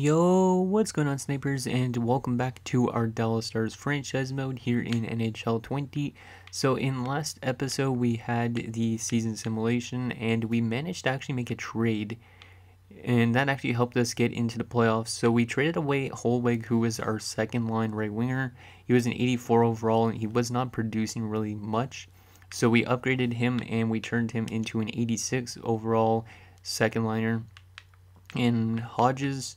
Yo, what's going on, snipers, and welcome back to our Dallas Stars franchise mode here in NHL 20. So in last episode we had the season simulation and we managed to actually make a trade, and that actually helped us get into the playoffs. So we traded away Holweg, who was our second line right winger. He was an 84 overall and he was not producing really much, so we upgraded him and we turned him into an 86 overall second liner. And Hodges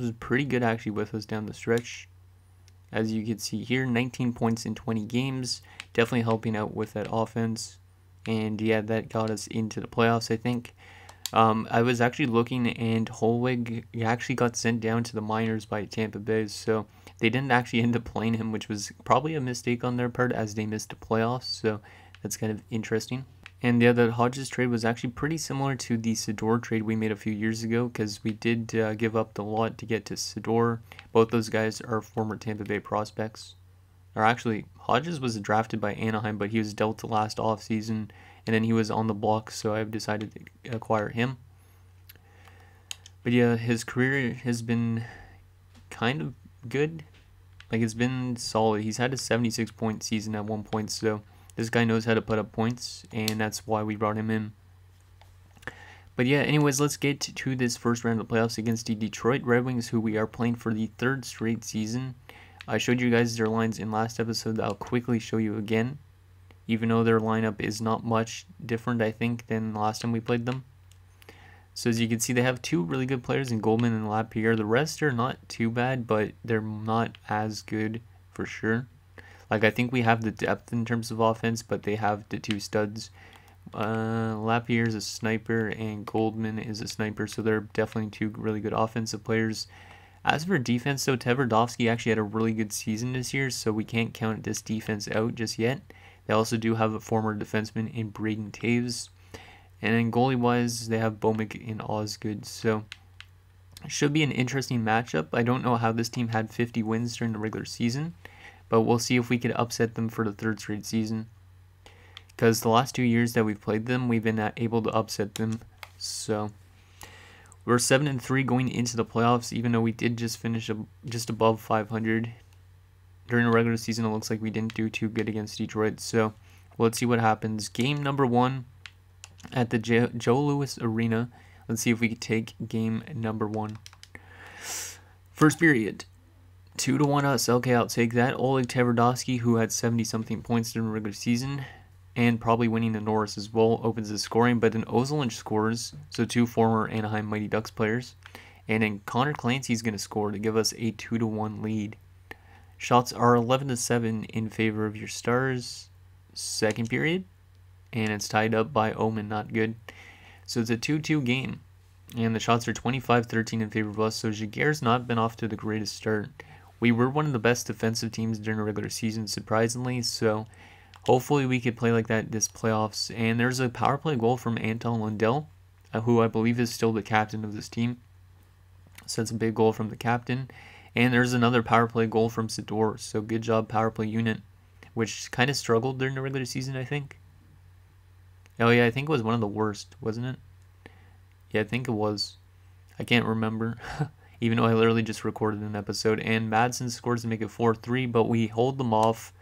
was pretty good actually with us down the stretch. As you can see here, 19 points in 20 games, definitely helping out with that offense. And yeah, that got us into the playoffs, I think. I was actually looking, and Holweg actually got sent down to the minors by Tampa Bay, so they didn't actually end up playing him, which was probably a mistake on their part as they missed the playoffs, so that's kind of interesting. And yeah, the Hodges trade was actually pretty similar to the Sador trade we made a few years ago, because we did give up the lot to get to Sador. Both those guys are former Tampa Bay prospects. Or actually, Hodges was drafted by Anaheim, but he was dealt last offseason, and then he was on the block, so I've decided to acquire him. But yeah, his career has been kind of good. Like, it's been solid. He's had a 76-point season at one point, so this guy knows how to put up points, and that's why we brought him in. But yeah, anyways, let's get to this first round of the playoffs against the Detroit Red Wings, who we are playing for the third straight season. I showed you guys their lines in last episode that I'll quickly show you again, even though their lineup is not much different, I think, than last time we played them. So as you can see, they have two really good players in Goldman and Lapierre. The rest are not too bad, but they're not as good for sure. Like, I think we have the depth in terms of offense, but they have the two studs. Lapierre is a sniper, and Goldman is a sniper, so they're definitely two really good offensive players. As for defense, though, Tverdovsky actually had a really good season this year, so we can't count this defense out just yet. They also do have a former defenseman in Braden Taves. And then goalie-wise, they have Bomic and Osgood, so it should be an interesting matchup. I don't know how this team had 50 wins during the regular season, but we'll see if we could upset them for the third straight season, because the last 2 years that we've played them, we've been able to upset them. So we're 7-3 going into the playoffs, even though we did just finish just above 500. During the regular season, it looks like we didn't do too good against Detroit, so let's see what happens. Game number one at the Joe Louis Arena. Let's see if we can take game number one. First period. 2-1 us. Okay, I'll take that. Oleg Tverdovsky, who had 70-something points during the regular season, and probably winning the Norris as well, opens the scoring, but then Ozelinch scores, so two former Anaheim Mighty Ducks players. And then Connor Clancy's going to score to give us a 2-1 lead. Shots are 11-7 in favor of your Stars. Second period, and it's tied up by Omen, not good. So it's a 2-2 game, and the shots are 25-13 in favor of us, so Jaguar's not been off to the greatest start. We were one of the best defensive teams during the regular season, surprisingly, so hopefully we could play like that this playoffs. And there's a power play goal from Anton Lundell, who I believe is still the captain of this team. So that's a big goal from the captain. And there's another power play goal from Sador, so good job, power play unit, which kind of struggled during the regular season, I think. Oh yeah, I think it was one of the worst, wasn't it? Yeah, I think it was. I can't remember. Even though I literally just recorded an episode. And Madsen scores to make it 4-3, but we hold them off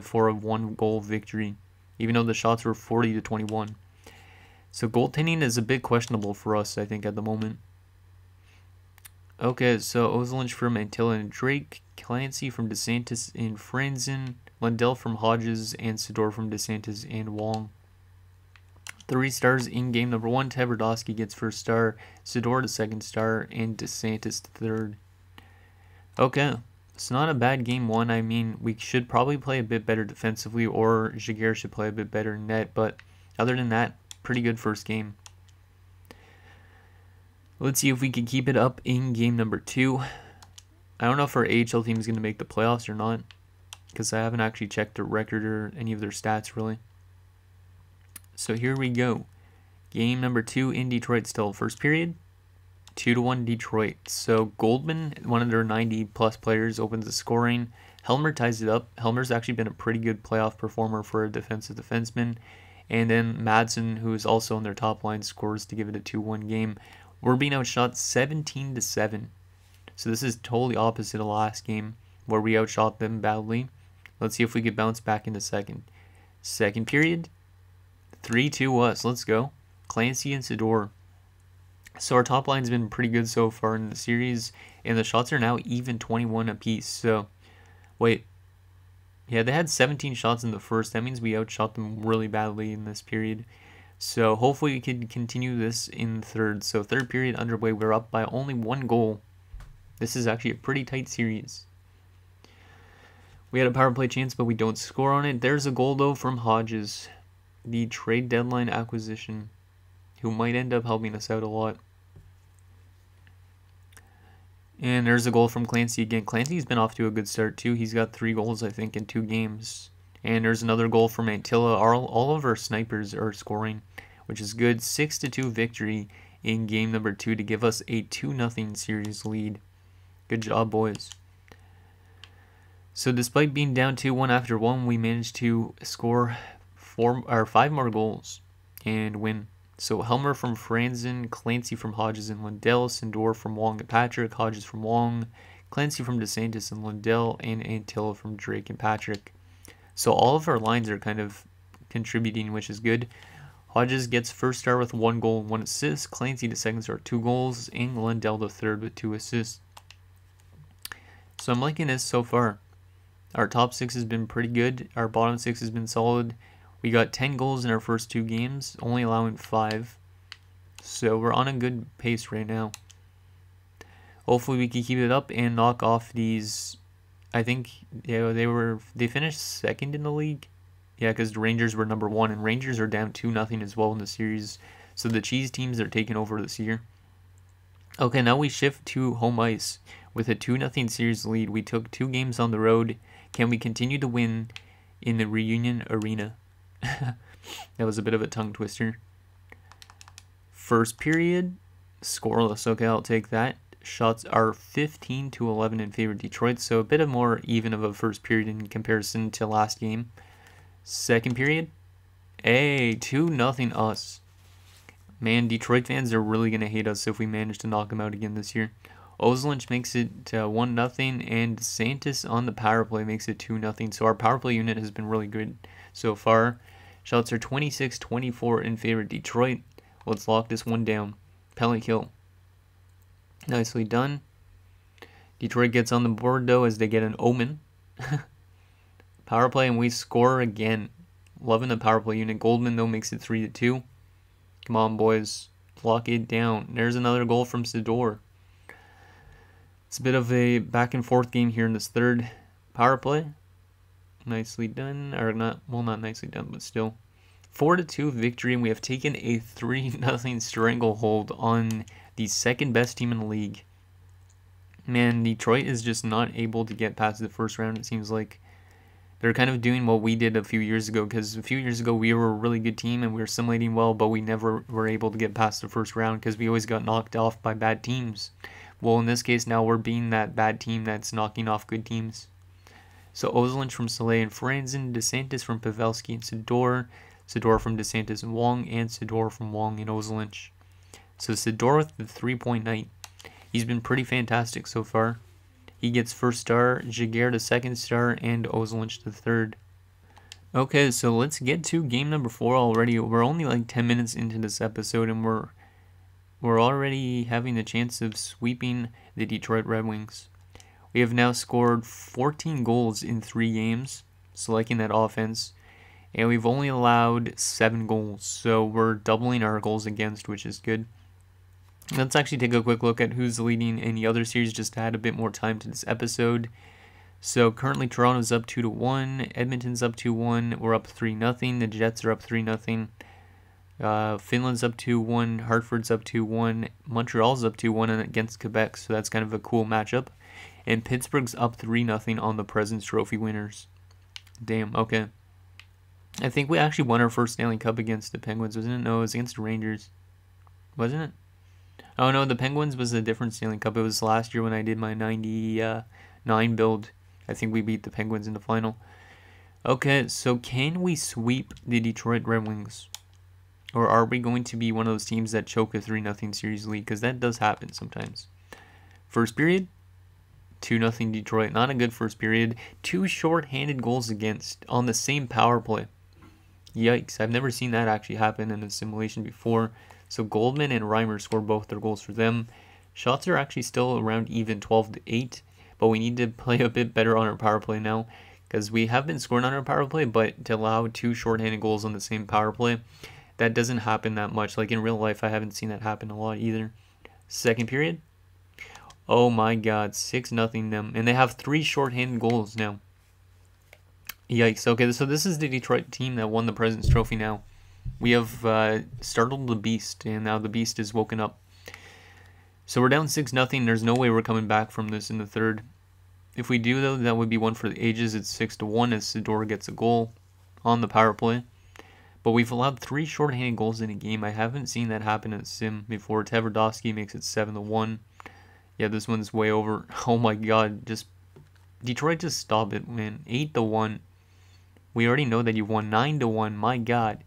for a one-goal victory, even though the shots were 40-21. So goaltending is a bit questionable for us, I think, at the moment. Okay, so Ozelinch from Antilla and Drake, Clancy from DeSantis and Franzen, Lundell from Hodges, and Sador from DeSantis and Wong. 3 stars in game number 1. Tverdovsky gets first star, Sador the second star, and DeSantis the third. Okay, it's not a bad game 1. I mean, we should probably play a bit better defensively, or Jaguar should play a bit better in net, but other than that, pretty good first game. Let's see if we can keep it up in game number 2. I don't know if our AHL team is going to make the playoffs or not, because I haven't actually checked their record or any of their stats, really. So here we go. Game number 2 in Detroit still. First period, 2-1 Detroit. So Goldman, one of their 90-plus players, opens the scoring. Helmer ties it up. Helmer's actually been a pretty good playoff performer for a defensive defenseman. And then Madsen, who is also on their top line, scores to give it a 2-1 game. We're being outshot 17-7. So this is totally opposite of last game where we outshot them badly. Let's see if we could bounce back in the second. Second period, 3-2 us. Let's go. Clancy and Sador. So our top line's been pretty good so far in the series, and the shots are now even 21 apiece. So, wait. Yeah, they had 17 shots in the first. That means we outshot them really badly in this period. So hopefully we can continue this in third. So third period underway. We're up by only one goal. This is actually a pretty tight series. We had a power play chance, but we don't score on it. There's a goal, though, from Hodges, the trade deadline acquisition, who might end up helping us out a lot. And there's a goal from Clancy again. Clancy's been off to a good start, too. He's got 3 goals, I think, in 2 games. And there's another goal from Antilla. All of our snipers are scoring, which is good. 6-2 victory in game number 2 to give us a 2-0 series lead. Good job, boys. So despite being down 2-1 after 1, we managed to score 5 more goals and win. So Helmer from Franzen, Clancy from Hodges and Lindell, Sindor from Wong and Patrick, Hodges from Wong, Clancy from DeSantis and Lindell, and Antilla from Drake and Patrick. So all of our lines are kind of contributing, which is good. Hodges gets first star with 1 goal and 1 assist, Clancy to second star 2 goals, and Lindell to third with 2 assists. So I'm liking this so far. Our top 6 has been pretty good, our bottom 6 has been solid. We got 10 goals in our first 2 games, only allowing 5. So we're on a good pace right now. Hopefully we can keep it up and knock off these. I think they finished second in the league. Yeah, because the Rangers were number 1, and Rangers are down 2-0 as well in the series. So the cheese teams are taking over this year. Okay, now we shift to home ice. With a 2-0 series lead, we took 2 games on the road. Can we continue to win in the Reunion Arena? That was a bit of a tongue twister. First period, scoreless. Okay, I'll take that. Shots are 15-11 in favor of Detroit, so a bit of more even of a first period in comparison to last game. Second period, hey, 2-0 us. Man, Detroit fans are really going to hate us if we manage to knock them out again this year. Ozlund makes it 1-0, and DeSantis on the power play makes it 2-0, so our power play unit has been really good so far. Shots are 26-24 in favor of Detroit. Let's lock this one down. Penalty kill. Nicely done. Detroit gets on the board, though, as they get an omen. Power play, and we score again. Loving the power play unit. Goldman, though, makes it 3-2. Come on, boys. Lock it down. There's another goal from Sador. It's a bit of a back-and-forth game here in this third. Power play. Nicely done, or not, well, not nicely done, but still. 4-2 victory, and we have taken a 3-0 stranglehold on the second best team in the league. Man, Detroit is just not able to get past the first round, it seems like. They're kind of doing what we did a few years ago, because a few years ago we were a really good team and we were simulating well, but we never were able to get past the first round because we always got knocked off by bad teams. Well, in this case, now we're being that bad team that's knocking off good teams. So Ozlund from Soleil and Franzen, DeSantis from Pavelski and Sador, Sador from DeSantis and Wong, and Sador from Wong and Ozlund. So Sador with the 3-point night. He's been pretty fantastic so far. He gets first star, Jaguar to second star, and Ozlund to third. Okay, so let's get to game number 4 already. We're only like 10 minutes into this episode, and we're already having the chance of sweeping the Detroit Red Wings. We have now scored 14 goals in 3 games, selecting that offense, and we've only allowed 7 goals, so we're doubling our goals against, which is good. Let's actually take a quick look at who's leading in the other series, just to add a bit more time to this episode. So currently Toronto's up 2-1, Edmonton's up 2-1, we're up 3-0, the Jets are up 3-0, Finland's up 2-1, Hartford's up 2-1, Montreal's up 2-1 against Quebec, so that's kind of a cool matchup. And Pittsburgh's up 3-0 on the President's Trophy winners. Damn, okay. I think we actually won our first Stanley Cup against the Penguins, wasn't it? No, it was against the Rangers. Wasn't it? Oh, no, the Penguins was a different Stanley Cup. It was last year when I did my 99 build. I think we beat the Penguins in the final. Okay, so can we sweep the Detroit Red Wings? Or are we going to be one of those teams that choke a 3-0 series lead? Because that does happen sometimes. First period, 2-0 Detroit. Not a good first period. Two shorthanded goals against on the same power play. Yikes. I've never seen that actually happen in a simulation before. So Goldman and Reimer score both their goals for them. Shots are actually still around even 12-8. But we need to play a bit better on our power play now. Because we have been scoring on our power play. But to allow two shorthanded goals on the same power play, that doesn't happen that much. Like in real life, I haven't seen that happen a lot either. Second period. Oh my god, 6-0 them. And they have three shorthanded goals now. Yikes. Okay, so this is the Detroit team that won the President's Trophy now. We have startled the beast, and now the beast is woken up. So we're down 6-0. There's no way we're coming back from this in the third. If we do, though, that would be one for the ages. It's 6-1 as Sidor gets a goal on the power play. But we've allowed three shorthanded goals in a game. I haven't seen that happen at Sim before. Tverdovsky makes it 7-1. Yeah, this one's way over. Oh my god, just Detroit, just stop it, man. 8-1. We already know that you won. 9-1. My god.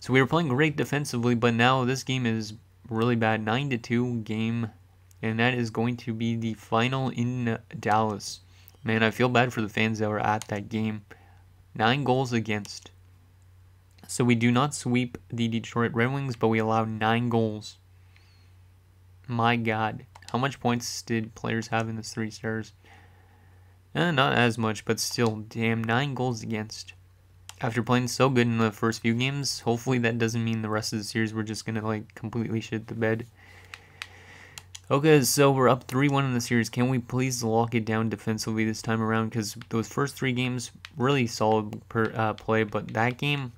So we were playing great defensively, but now this game is really bad. 9-2 game, and that is going to be the final in Dallas. Man, I feel bad for the fans that were at that game. 9 goals against. So we do not sweep the Detroit Red Wings, but we allow 9 goals. My god. How much points did players have in this 3 stars? Not as much, but still, damn, 9 goals against. After playing so good in the first few games, hopefully that doesn't mean the rest of the series we're just going to, like, completely shit the bed. Okay, so we're up 3-1 in the series. Can we please lock it down defensively this time around? Because those first 3 games, really solid play, but that game,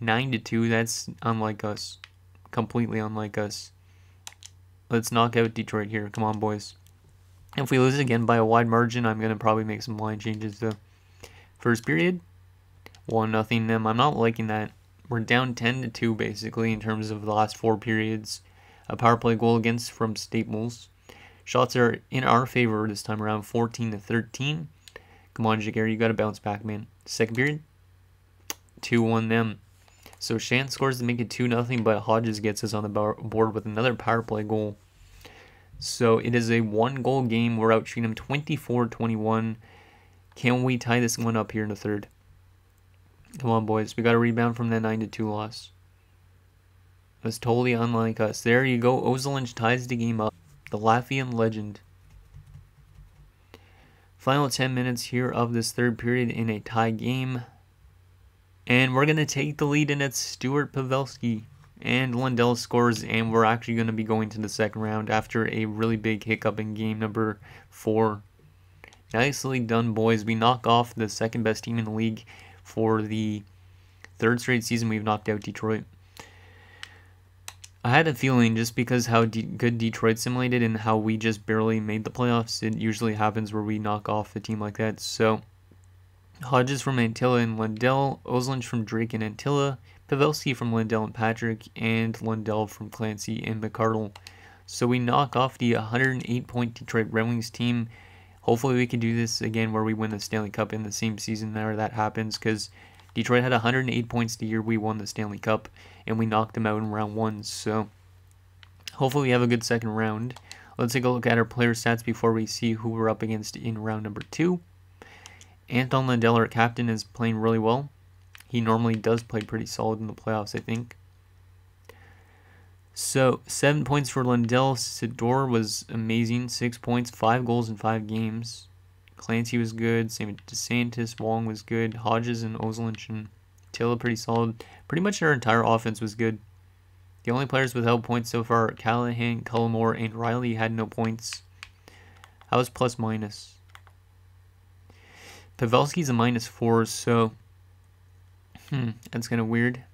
9-2, that's unlike us. Completely unlike us. Let's knock out Detroit here. Come on, boys. If we lose again by a wide margin, I'm going to probably make some line changes, though. First period, 1-0 them. I'm not liking that. We're down 10-2, basically, in terms of the last 4 periods. A power play goal against from Staples. Shots are in our favor this time around, 14-13. Come on, Jaguar, you got to bounce back, man. Second period, 2-1 them. So Shan scores to make it 2-0, but Hodges gets us on the board with another power play goal. So it is a 1-goal game. We're out shooting them 24-21. Can we tie this one up here in the third? Come on, boys. We got to rebound from that 9-2 loss. That's totally unlike us. There you go. Ozelinch ties the game up. The Latvian legend. Final 10 minutes here of this third period in a tie game. And we're going to take the lead, and it's Stuart Pavelski. And Lundell scores, and we're actually going to be going to the second round after a really big hiccup in game number 4. Nicely done, boys. We knock off the second best team in the league for the third straight season. We've knocked out Detroit. I had a feeling just because how good Detroit simulated and how we just barely made the playoffs, it usually happens where we knock off a team like that, so... Hodges from Antilla and Lundell, Ozelinch from Drake and Antilla, Pavelski from Lundell and Patrick, and Lundell from Clancy and McArdle. So we knock off the 108-point Detroit Red Wings team. Hopefully we can do this again where we win the Stanley Cup in the same season where that happens, because Detroit had 108 points the year we won the Stanley Cup, and we knocked them out in round 1. So hopefully we have a good second round. Let's take a look at our player stats before we see who we're up against in round number 2. Anton Lundell, our captain, is playing really well. He normally does play pretty solid in the playoffs, I think. So, 7 points for Lundell. Sidor was amazing. 6 points, 5 goals in 5 games. Clancy was good. Same with DeSantis. Wong was good. Hodges and Ozelinch and Tilla pretty solid. Pretty much our entire offense was good. The only players without points so far are Callahan, Cullimore, and Riley had no points. I was plus minus. Pavelski's a -4, so that's kind of weird.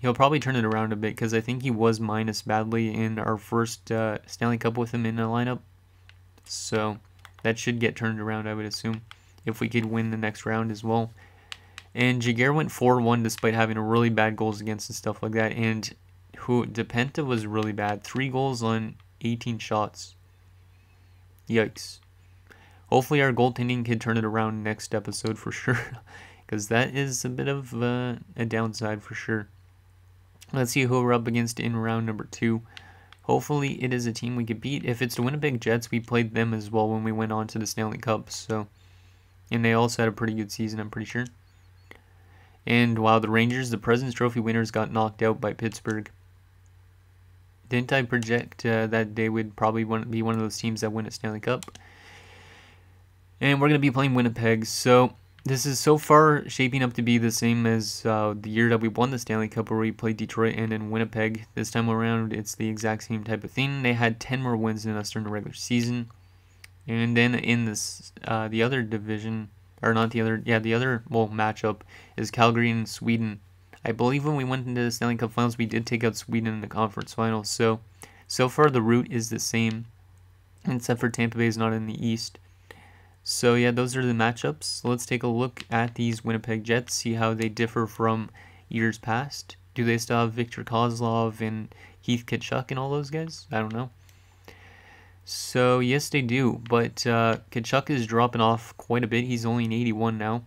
He'll probably turn it around a bit because I think he was minus badly in our first Stanley Cup with him in the lineup. So that should get turned around, I would assume, if we could win the next round as well. And Jaguar went 4-1 despite having a really bad goals against and stuff like that. And DePenta was really bad. 3 goals on 18 shots. Yikes. Hopefully our goaltending can turn it around next episode for sure, because that is a bit of a downside for sure. Let's see who we're up against in round number 2. Hopefully it is a team we could beat. If it's the Winnipeg Jets, we played them as well when we went on to the Stanley Cup. So, and they also had a pretty good season, I'm pretty sure. And wow, the Rangers, the President's Trophy winners, got knocked out by Pittsburgh. Didn't I project that they would probably be one of those teams that win a Stanley Cup? And we're going to be playing Winnipeg. So this is so far shaping up to be the same as the year that we won the Stanley Cup, where we played Detroit and then Winnipeg. This time around, it's the exact same type of thing. They had 10 more wins than us during the regular season. And then in this the other division, or not the other, yeah, the other, well, matchup is Calgary and Sweden. I believe when we went into the Stanley Cup Finals, we did take out Sweden in the conference finals. So far the route is the same, except for Tampa Bay is not in the East. So yeah, those are the matchups. Let's take a look at these Winnipeg Jets, see how they differ from years past. Do they still have Viktor Kozlov and Heath Kachuk and all those guys? I don't know. So yes, they do, but Kachuk is dropping off quite a bit. He's only an 81 now.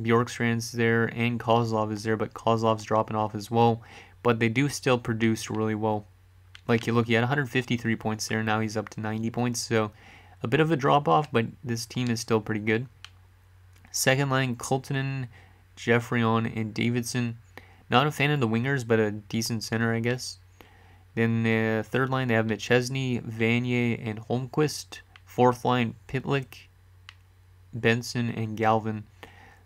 Bjorkstrand's there and Kozlov is there, but Kozlov's dropping off as well. But they do still produce really well. Like, you look, he had 153 points there, now he's up to 90 points, so a bit of a drop-off, but this team is still pretty good. Second line, Coltonen, Jeffrion, and Davidson. Not a fan of the wingers, but a decent center, I guess. Then the third line, they have McChesney, Vanier, and Holmquist. Fourth line, Pitlick, Benson, and Galvin.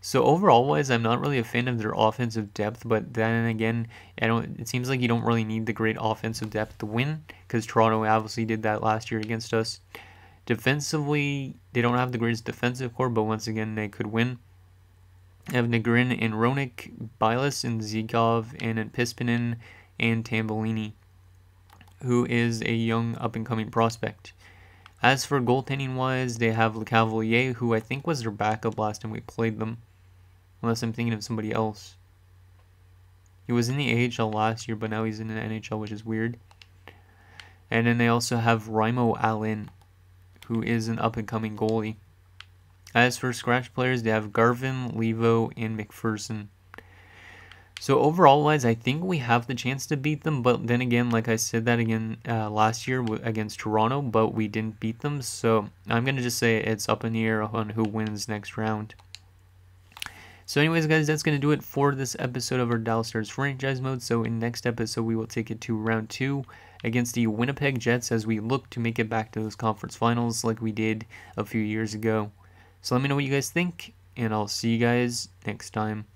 So overall-wise, I'm not really a fan of their offensive depth, but then again, it seems like you don't really need the great offensive depth to win, because Toronto obviously did that last year against us. Defensively, they don't have the greatest defensive core, but once again, they could win. They have Negrin and Ronick, Bilas and Zikov, and Pispinen and Tambellini, who is a young up-and-coming prospect. As for goaltending-wise, they have LeCavalier, who I think was their backup last time we played them, unless I'm thinking of somebody else. He was in the AHL last year, but now he's in the NHL, which is weird. And then they also have Raimo Allen, who is an up-and-coming goalie. As for scratch players, they have Garvin, Levo, and McPherson. So overall-wise, I think we have the chance to beat them, but then again, like I said that again last year against Toronto, but we didn't beat them, so I'm going to just say it's up in the air on who wins next round. So anyways, guys, that's going to do it for this episode of our Dallas Stars franchise mode. So in next episode, we will take it to round 2 against the Winnipeg Jets as we look to make it back to those conference finals like we did a few years ago. So let me know what you guys think, and I'll see you guys next time.